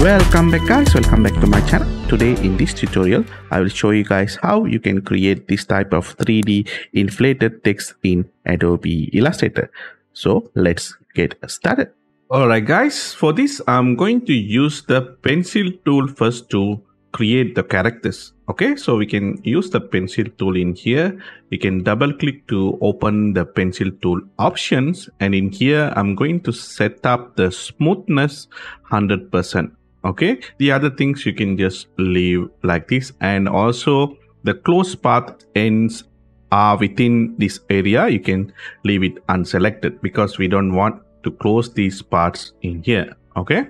Welcome back guys, welcome back to my channel. Today in this tutorial I will show you guys how you can create this type of 3D inflated text in Adobe Illustrator. So let's get started. Alright guys, for this I'm going to use the pencil tool first to create the characters. Okay, so we can use the pencil tool in here. We can double click to open the pencil tool options, and in here I'm going to set up the smoothness 100%. Okay, the other things you can just leave like this, and also the close path ends are within this area. You can leave it unselected because we don't want to close these parts in here. Okay,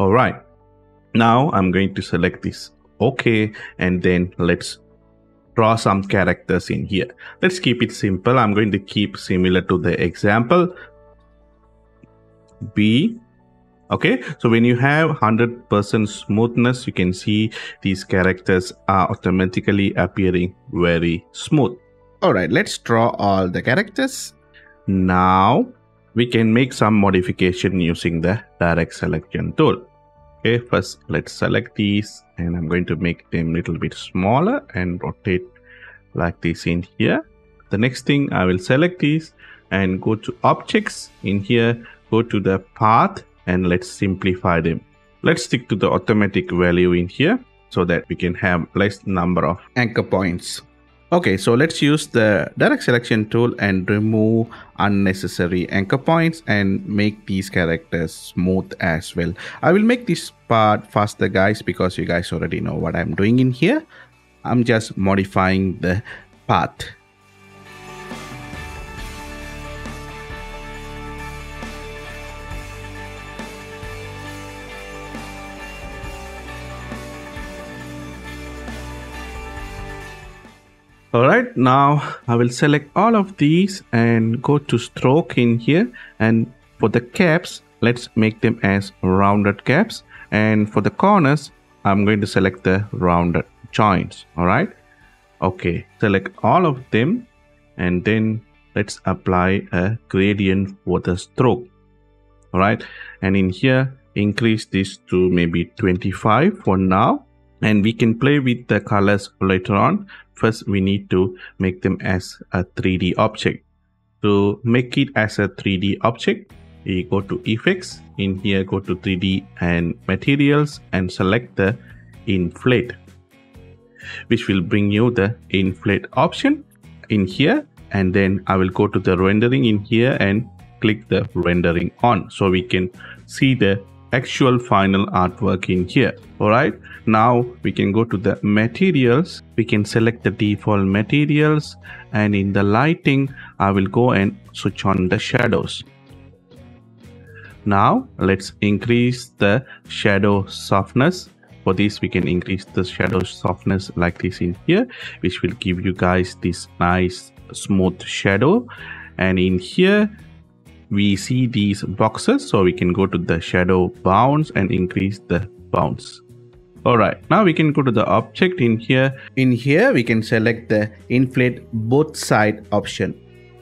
all right, now I'm going to select this. Okay, and then let's draw some characters in here. Let's keep it simple. I'm going to keep similar to the example B. Okay, so when you have 100% smoothness, you can see these characters are automatically appearing very smooth. All right, let's draw all the characters. Now we can make some modification using the direct selection tool. Okay, first let's select these, and I'm going to make them a little bit smaller and rotate like this in here. The next thing, I will select these and go to objects in here, go to the path, and let's simplify them. Let's stick to the automatic value in here so that we can have less number of anchor points. Okay, so let's use the direct selection tool and remove unnecessary anchor points and make these characters smooth as well. I will make this part faster guys, because you guys already know what I'm doing in here. I'm just modifying the path. All right, now I will select all of these and go to stroke in here, and for the caps, let's make them as rounded caps, and for the corners, I'm going to select the rounded joints. All right, okay, select all of them, and then let's apply a gradient for the stroke. All right, and in here, increase this to maybe 25 for now. And we can play with the colors later on. First, we need to make them as a 3D object. To make it as a 3D object, we go to Effects. In here, go to 3D and Materials and select the Inflate, which will bring you the Inflate option in here. And then I will go to the Rendering in here and click the Rendering on, so we can see the actual final artwork in here. All right, now we can go to the materials. We can select the default materials, and in the lighting, I will go and switch on the shadows. Now let's increase the shadow softness. For this, we can increase the shadow softness like this in here, which will give you guys this nice smooth shadow. And in here, we see these boxes, so we can go to the shadow bounds and increase the bounds. All right, now we can go to the object in here. In here, we can select the inflate both side option,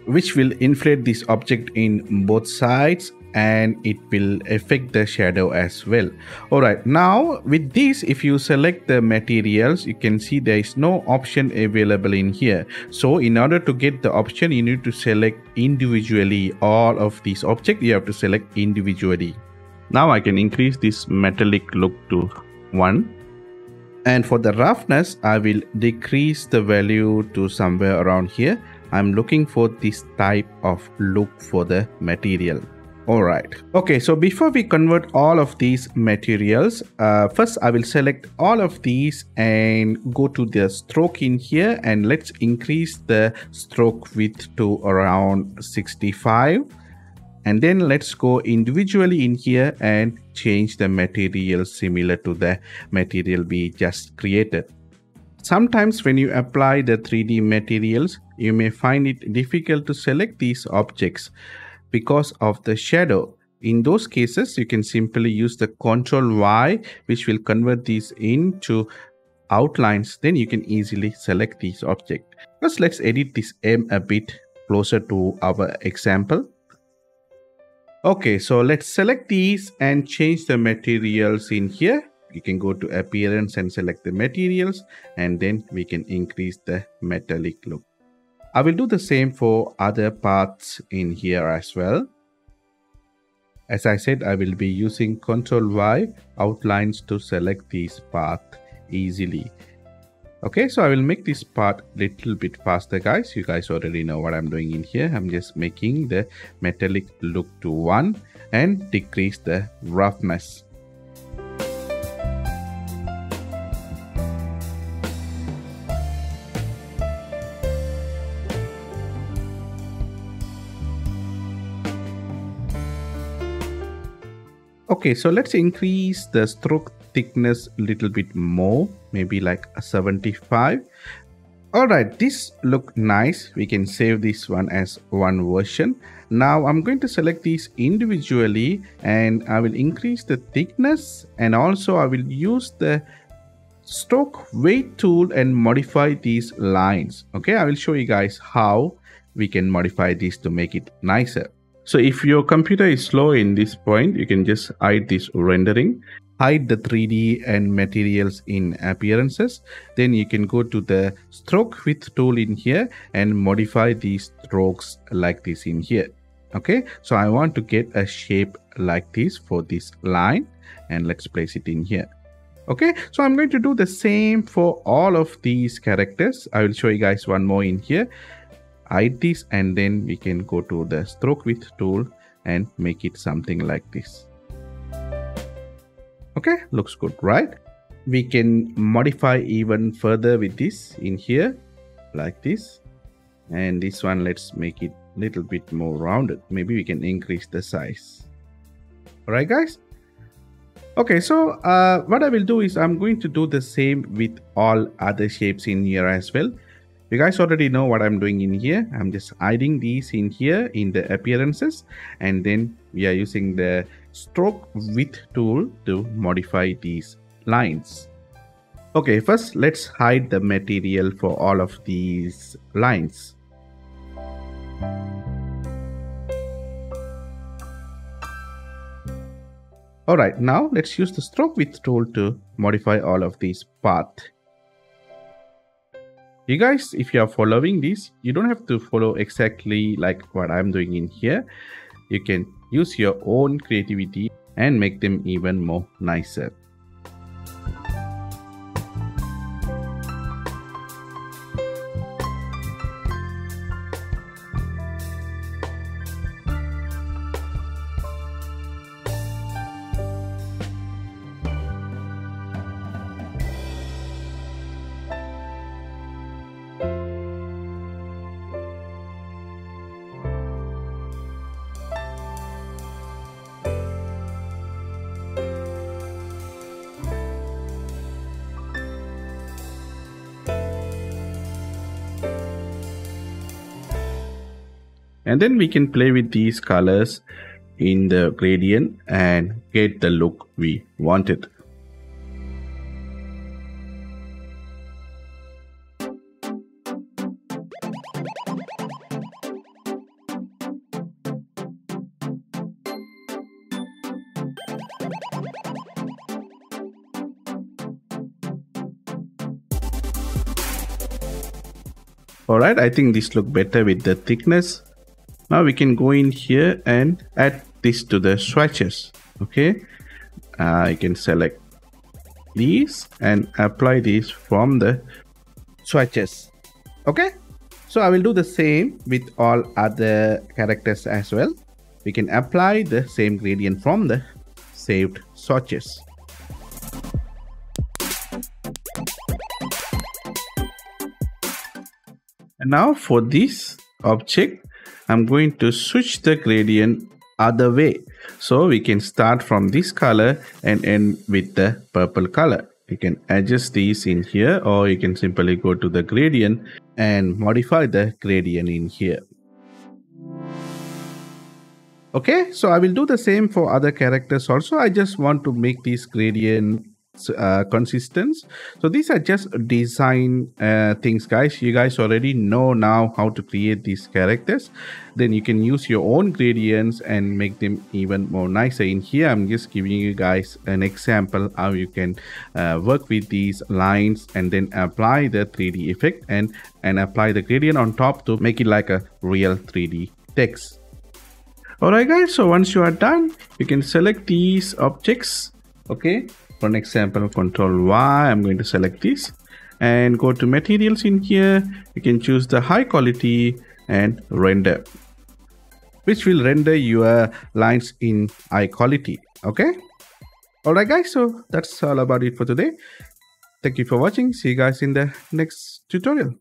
which will inflate this object in both sides, and it will affect the shadow as well. All right, now with this, if you select the materials, you can see there is no option available in here. So in order to get the option, you need to select individually all of these objects. You have to select individually. Now I can increase this metallic look to 1, and for the roughness, I will decrease the value to somewhere around here. I'm looking for this type of look for the material. All right, okay, so before we convert all of these materials, first I will select all of these and go to the stroke in here, and let's increase the stroke width to around 65, and then let's go individually in here and change the material similar to the material we just created. Sometimes when you apply the 3D materials, you may find it difficult to select these objects because of the shadow. In those cases, you can simply use the Ctrl Y, which will convert these into outlines. Then you can easily select these objects. First, let's edit this M a bit closer to our example. Okay, so let's select these and change the materials in here. You can go to appearance and select the materials, and then we can increase the metallic look. I will do the same for other parts in here as well. As I said, I will be using Ctrl Y outlines to select this path easily. Okay, so I will make this part a little bit faster, guys. You guys already know what I'm doing in here. I'm just making the metallic look to 1 and decrease the roughness. Okay, so let's increase the stroke thickness a little bit more, maybe like a 75. All right, this look nice. We can save this one as one version. Now I'm going to select these individually and I will increase the thickness, and also I will use the stroke weight tool and modify these lines. Okay, I will show you guys how we can modify this to make it nicer. So if your computer is slow in this point, you can just hide this rendering, hide the 3D and materials in appearances. Then you can go to the stroke width tool in here and modify these strokes like this in here. Okay, so I want to get a shape like this for this line, and let's place it in here. Okay, so I'm going to do the same for all of these characters. I will show you guys one more in here. Hide this, and then we can go to the stroke width tool and make it something like this. Okay, looks good, right? We can modify even further with this in here like this, and this one, let's make it a little bit more rounded. Maybe we can increase the size. All right, guys. Okay, so what I will do is I'm going to do the same with all other shapes in here as well. You guys already know what I'm doing in here. I'm just hiding these in here in the appearances, and then we are using the stroke width tool to modify these lines. Okay, first let's hide the material for all of these lines. All right, now let's use the stroke width tool to modify all of these paths. You guys, if you are following this, you don't have to follow exactly like what I'm doing in here. You can use your own creativity and make them even more nicer. And then we can play with these colors in the gradient and get the look we wanted. Alright, I think this looks better with the thickness. Now we can go in here and add this to the swatches. Okay, I can select these and apply these from the swatches. Okay, so I will do the same with all other characters as well. We can apply the same gradient from the saved swatches. And now for this object, I'm going to switch the gradient other way. So we can start from this color and end with the purple color. You can adjust these in here, or you can simply go to the gradient and modify the gradient in here. Okay, so I will do the same for other characters also. I just want to make this gradient consistence. So these are just design things, guys. You guys already know now how to create these characters. Then you can use your own gradients and make them even more nicer. In here, I'm just giving you guys an example how you can work with these lines and then apply the 3D effect and apply the gradient on top to make it like a real 3D text. Alright guys, so once you are done, you can select these objects. Okay, for an example, Ctrl Y, I'm going to select this and go to materials. In here, you can choose the high quality and render, which will render your lines in high quality. Okay. Alright guys, so that's all about it for today. Thank you for watching. See you guys in the next tutorial.